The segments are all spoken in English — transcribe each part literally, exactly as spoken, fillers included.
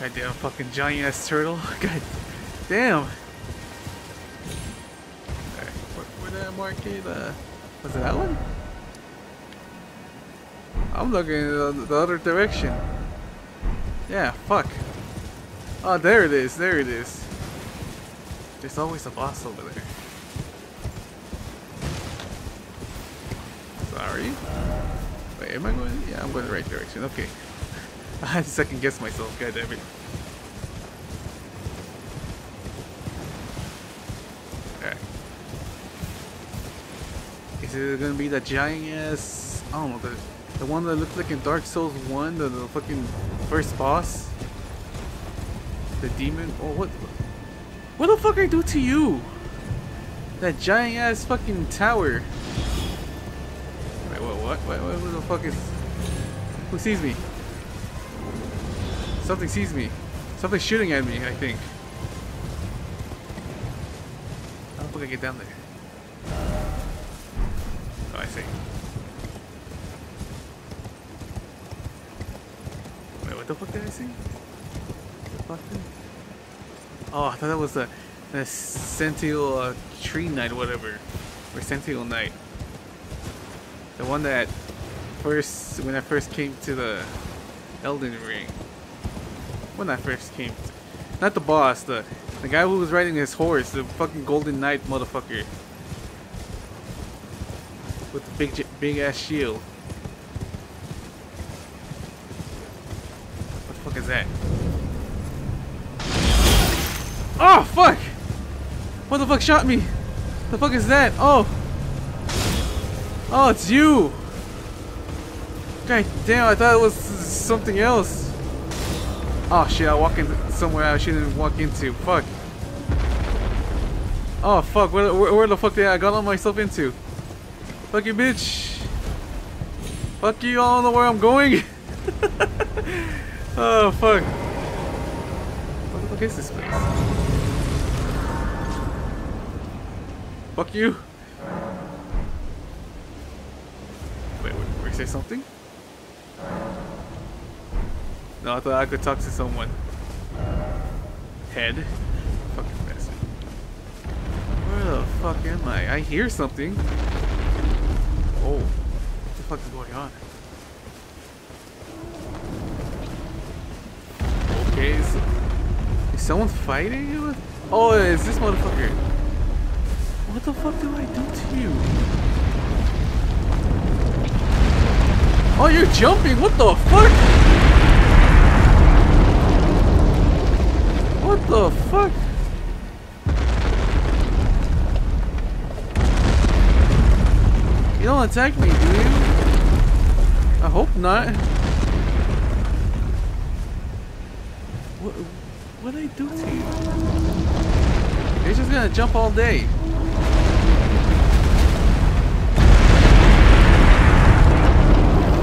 Goddamn fucking giant ass turtle. God damn. Alright, where, where did I mark it? Uh, was it that one? I'm looking in the other direction. Yeah, fuck. Oh, there it is, there it is. There's always a boss over there. Sorry. Wait, am I going? Yeah, I'm going the right direction. Okay. I had to second guess myself, goddammit. Alright. Is it gonna be the giant ass? I don't know, the, the one that looked like in Dark Souls one, the, the fucking first boss? The demon? Oh, what? What the fuck did I do to you? That giant ass fucking tower. Wait, what, what, what, what, what the fuck is... Who sees me? Something sees me. Something's shooting at me, I think. I don't think I get down there. Oh, I see. Wait, what the fuck did I see? What the fuck did... Oh, I thought that was a, a Sentinel uh, Tree Knight, whatever, or Sentinel Knight. The one that first, when I first came to the Elden Ring. When I first came, to, not the boss, the the guy who was riding his horse, the fucking Golden Knight motherfucker, with the big big ass shield. What the fuck is that? Oh fuck! What the fuck shot me? The fuck is that? Oh! Oh, it's you! God damn, I thought it was something else. Oh shit, I walked in somewhere I shouldn't walk into. Fuck. Oh fuck, where, where, where the fuck did I got all myself into? Fuck you, bitch! Fuck you, I don't know where I'm going! Oh fuck. What the fuck is this place? Fuck you! Wait, wait, wait, say something? No, I thought I could talk to someone. Head. Fucking bastard. Where the fuck am I? I hear something. Oh. What the fuck is going on? Okay, so... Is someone fighting you? Oh, it's this motherfucker. What the fuck do I do to you? Oh, you're jumping! What the fuck? What the fuck? You don't attack me, do you? I hope not. What, what did I do to you? You're just gonna jump all day.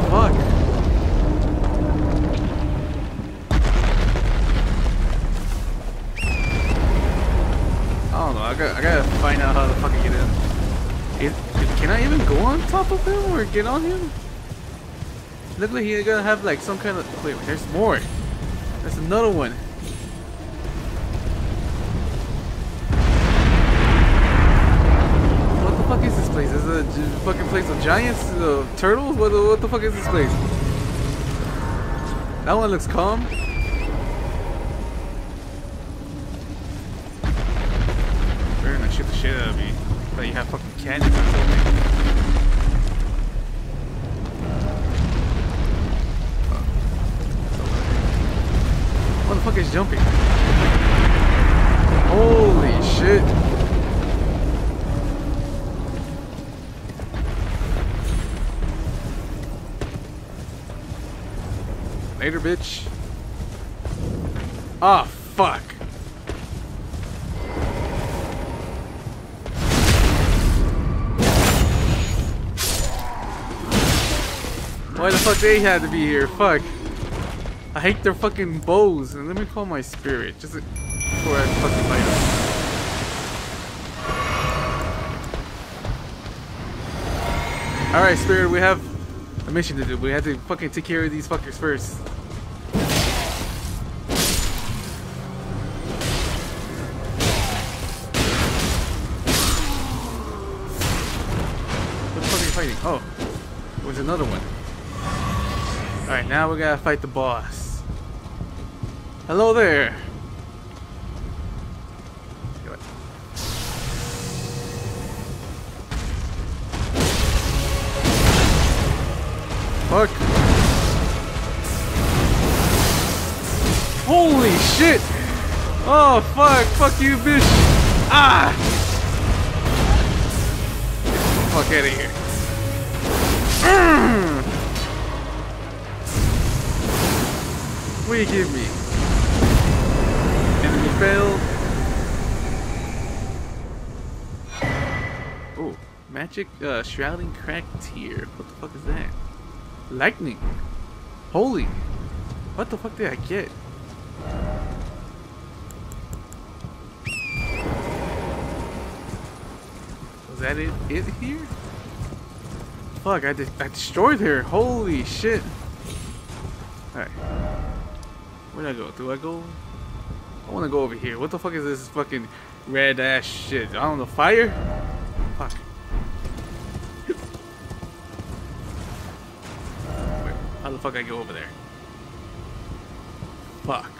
Fuck. I don't know, I gotta, I gotta find out how the fuck I get in. Is, can I even go on top of him or get on him? Look like he's gonna have like some kind of... Wait, wait, there's more! There's another one! What the fuck is this place? Is it a fucking place of giants? Uh, turtles? What the, what the fuck is this place? That one looks calm. They're gonna shoot the shit out of me. But you have fucking cannons or something. What the fuck is jumping? Holy shit. Later, bitch. Ah, oh, fuck. Why the fuck they had to be here? Fuck. I hate their fucking bows. And let me call my spirit just before I fucking light up. All right, spirit, we have a mission to do. We have to fucking take care of these fuckers first. fighting? Oh, there was another one. Alright, now we gotta fight the boss. Hello there! Fuck! Holy shit! Oh fuck! Fuck you, bitch! Ah! Get the fuck out of here! Mm. What do you give me? Enemy failed. Oh, magic uh, shrouding cracked tear. What the fuck is that? Lightning. Holy. What the fuck did I get? Was that it, it here? Fuck, I, de I destroyed her. Holy shit. Alright. Where did I go? Do I go? I want to go over here. What the fuck is this fucking red ass shit? I don't know. Fire? Fuck. How the fuck I go over there? Fuck.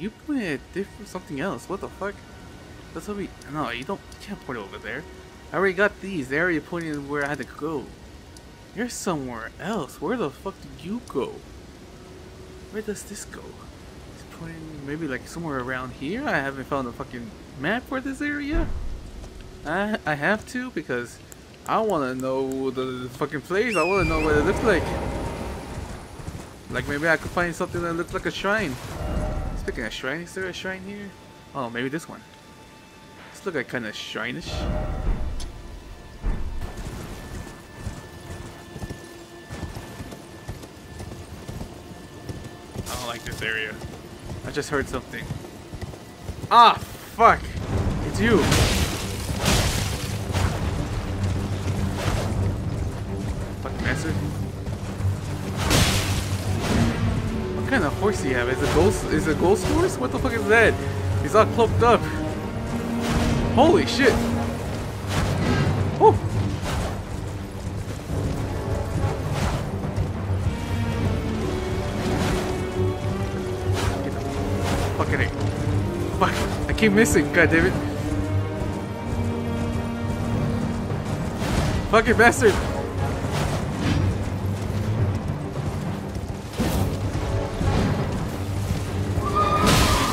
You pointed at different something else. What the fuck? That's what we. No, you don't. You can't point over there. I already got these. They already pointed where I had to go. You're somewhere else. Where the fuck did you go? Where does this go? It's pointing maybe like somewhere around here. I haven't found a fucking map for this area. I I have to because I want to know the, the fucking place. I want to know what it looks like. Like maybe I could find something that looks like a shrine. Looking at a shrine, is there a shrine here? Oh, maybe this one. This looks like kind of shrine-ish. I don't like this area. I just heard something. Ah, fuck! It's you! Fucking master. What kind of horse do you have? Is it a ghost? Is it a ghost horse? What the fuck is that? He's all cloaked up. Holy shit! Oh! Get the fuck out of here! Fuck! I keep missing. God damn it! Fucking bastard!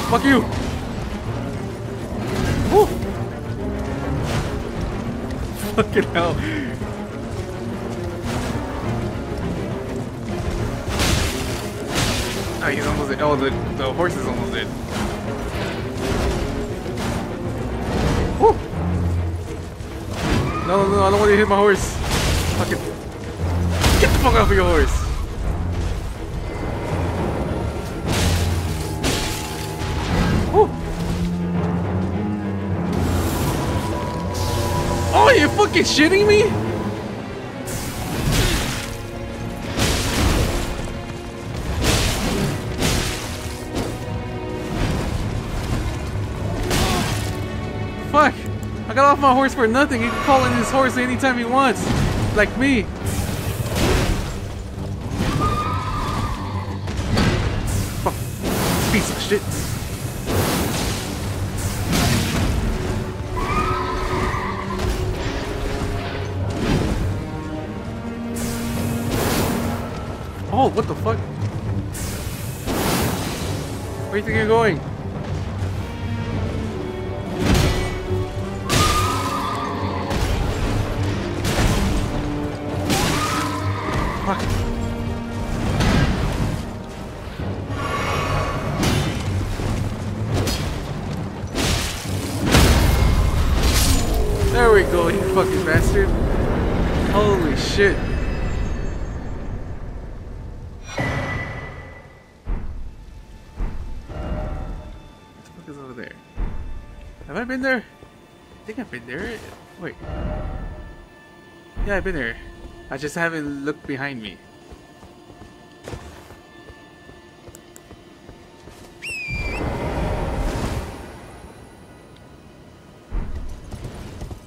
Fuck you! Woo! Fucking hell. Oh, he's almost dead. Oh, the, the horse is almost dead. Woo! No, no, no, I don't want to hit my horse. Fucking. Get the fuck off of your horse! Are you fucking shitting me? Fuck! I got off my horse for nothing. He can call in his horse anytime he wants. Like me. Fuck. Piece of shit. Oh, what the fuck? Where do you think you're going? There we go, you fucking bastard. Holy shit. What the fuck is over there? Have I been there? I think I've been there. Wait. Yeah, I've been there. I just haven't looked behind me.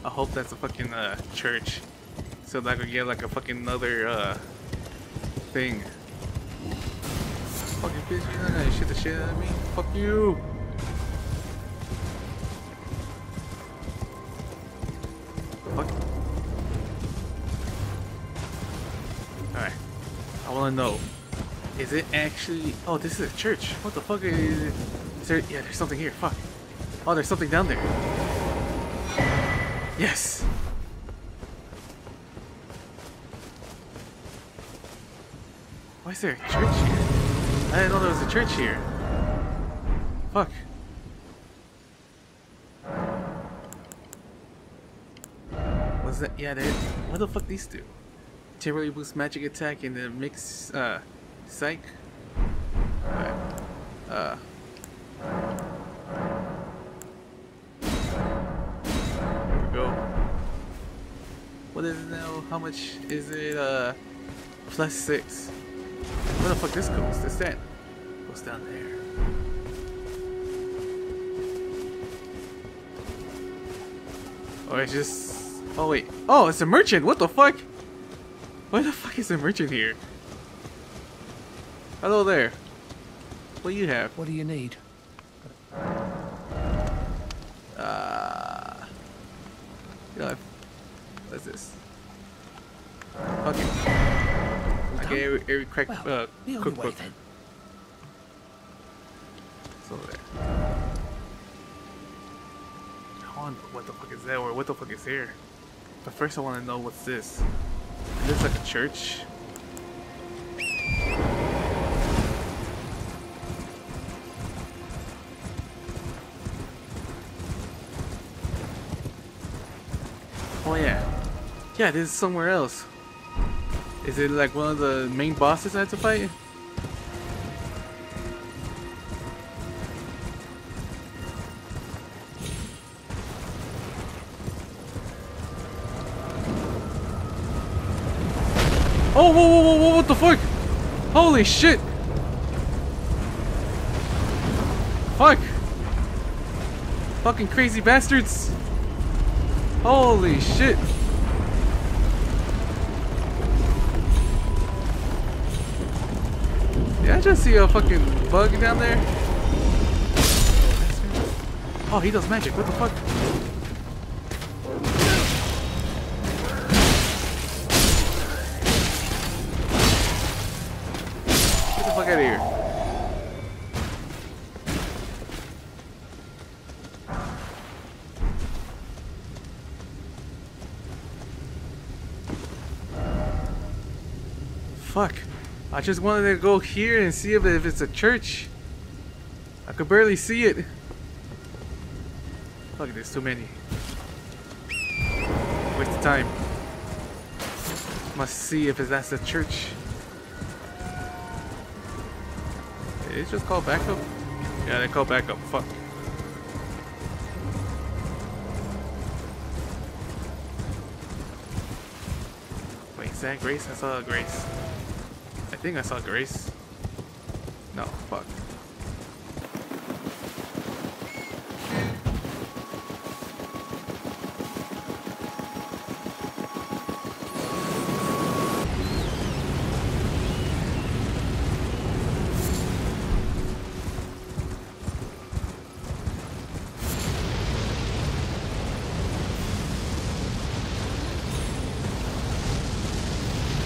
I hope that's a fucking uh, church, so that I could get like a fucking another uh, thing. Fucking bitch, you're not gonna shit the shit out of me. Fuck you. Fuck. Alright. I wanna know. Is it actually. Oh, this is a church. What the fuck is it? Is there. Yeah, there's something here. Fuck. Oh, there's something down there. Yes! Why is there a church here? I didn't know there was a church here. Fuck. What's that? Yeah, there is. What the fuck these do? Temporarily boost magic attack and then mix, uh, psych? Alright. Uh. What is it now? How much is it? Uh, plus six. Where the fuck this goes? This that goes down there. Or it's just. Oh wait. Oh, it's a merchant. What the fuck? Why the fuck is a merchant here? Hello there. What do you have? What do you need? Uh. You know. What's this? Okay. I get every, every crack, well, uh, the only cookbook. Way, then. It's over there. I want to know what the fuck is that or what the fuck is here. But first I want to know what's this. Is this like a church? Oh yeah. Yeah, this is somewhere else. Is it like one of the main bosses I have to fight? Oh, whoa, whoa, whoa, whoa, what the fuck? Holy shit! Fuck! Fucking crazy bastards! Holy shit! Did I just see a fucking bug down there? Oh, he does magic. What the fuck? Get the fuck out of here. Fuck. I just wanted to go here and see if, if it's a church. I could barely see it. Fuck, there's too many. Waste of time. Must see if that's the church. Did it just call backup? Yeah, they call backup. Fuck. Wait, is that Grace? I saw Grace. I think I saw Grace. No, fuck.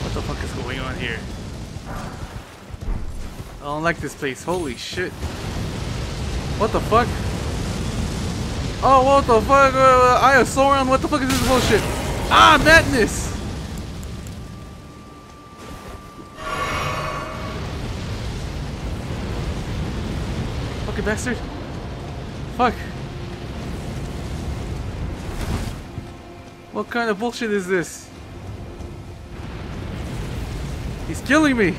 What the fuck is going on here? I don't like this place. Holy shit. What the fuck? Oh, what the fuck? Uh, Eye of Sauron? What the fuck is this bullshit? Ah, madness! Fucking bastard. Fuck. What kind of bullshit is this? He's killing me!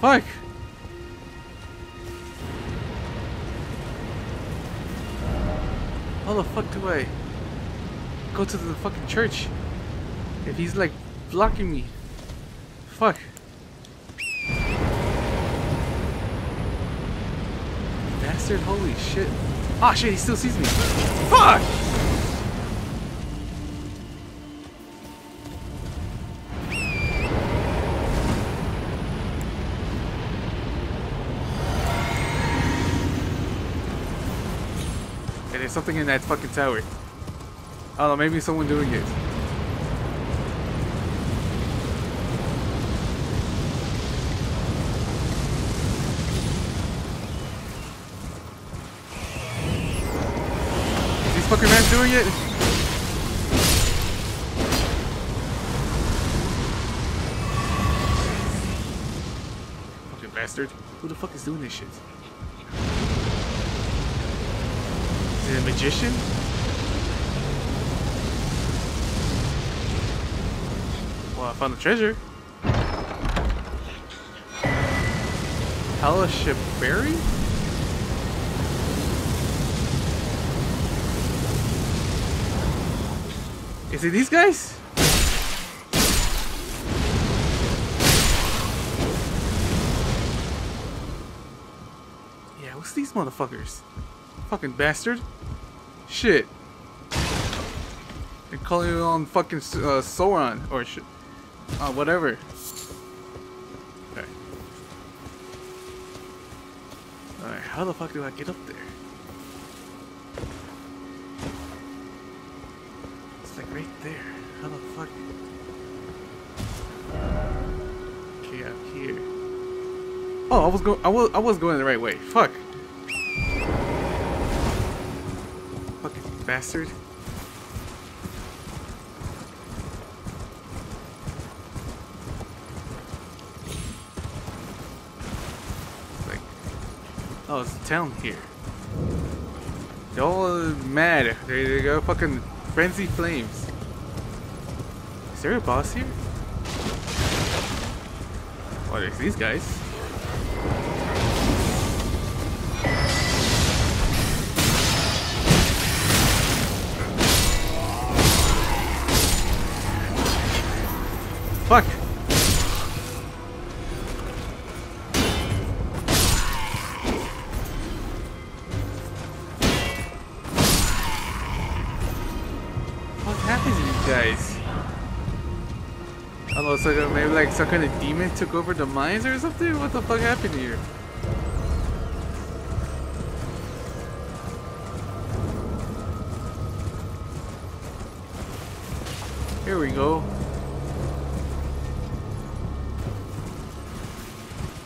Fuck! How the fuck do I go to the fucking church if he's like blocking me? Fuck! Bastard, holy shit. Ah shit, he still sees me. Fuck! Hey, there's something in that fucking tower. I don't know, maybe someone doing it. Fucking man doing it. Fucking bastard. Who the fuck is doing this shit? Is it a magician? Well, I found the treasure. Halashabari? Is it these guys? Yeah, what's these motherfuckers? Fucking bastard. Shit. They're calling on fucking uh, Sauron or shit. Uh, whatever. Alright. Alright, how the fuck do I get up there? Right there. How the fuck? Okay, up here. Oh, I was going. I was. I was going the right way. Fuck. Fucking bastard. Like, oh, it's a town here. They're all mad. They they go fucking frenzy flames. Is there a boss here? Oh, there's these guys. Fuck! What happened to you guys? I don't know, so maybe like some kind of demon took over the mines or something? What the fuck happened here? Here we go.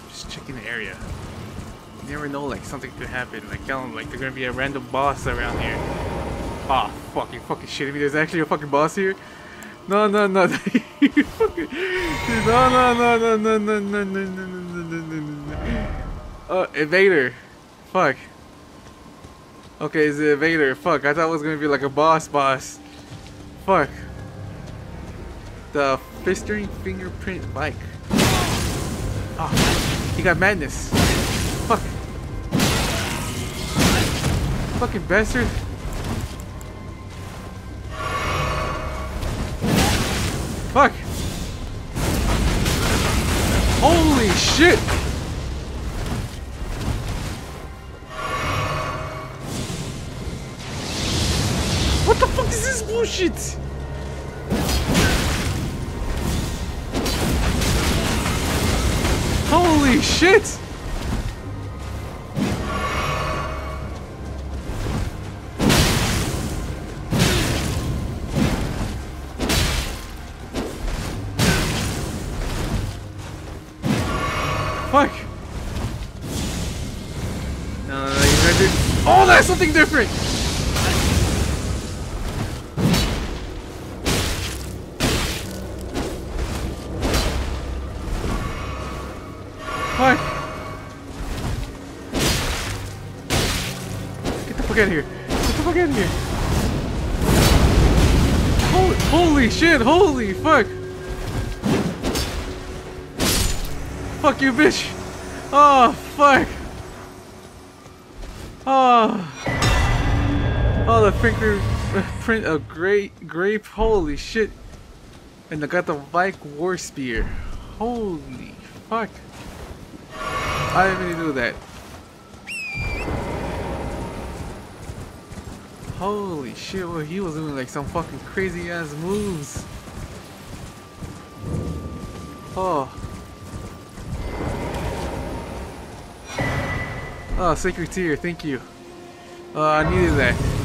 Just checking the area. You never know, like something could happen. Like tell them, like there's gonna be a random boss around here. Ah, oh, fucking fucking shit. I mean, there's actually a fucking boss here. No, no, no. No, no, no, no, no, no, no, no, no, no, no. Oh, evader. Fuck. Okay, it's the evader. Fuck, I thought it was gonna be like a boss boss. Fuck. The fistering fingerprint bike. Oh, he got madness. Fuck. Fucking bastard. Fuck! Holy shit! What the fuck is this bullshit? Holy shit! Fuck! No, no, no, you gotta do. Oh, that's something different! Fuck! fuck out of here. Get the fuck out of here. Holy, holy shit, holy fuck. Fuck you, bitch. Oh, fuck. Oh. Oh, the finger print of great grape. Holy shit. And I got the Viking War Spear. Holy fuck. I didn't even do that. Holy shit, well, he was doing like some fucking crazy ass moves. Oh. Oh, Sacred Tear, thank you. Uh, I needed that.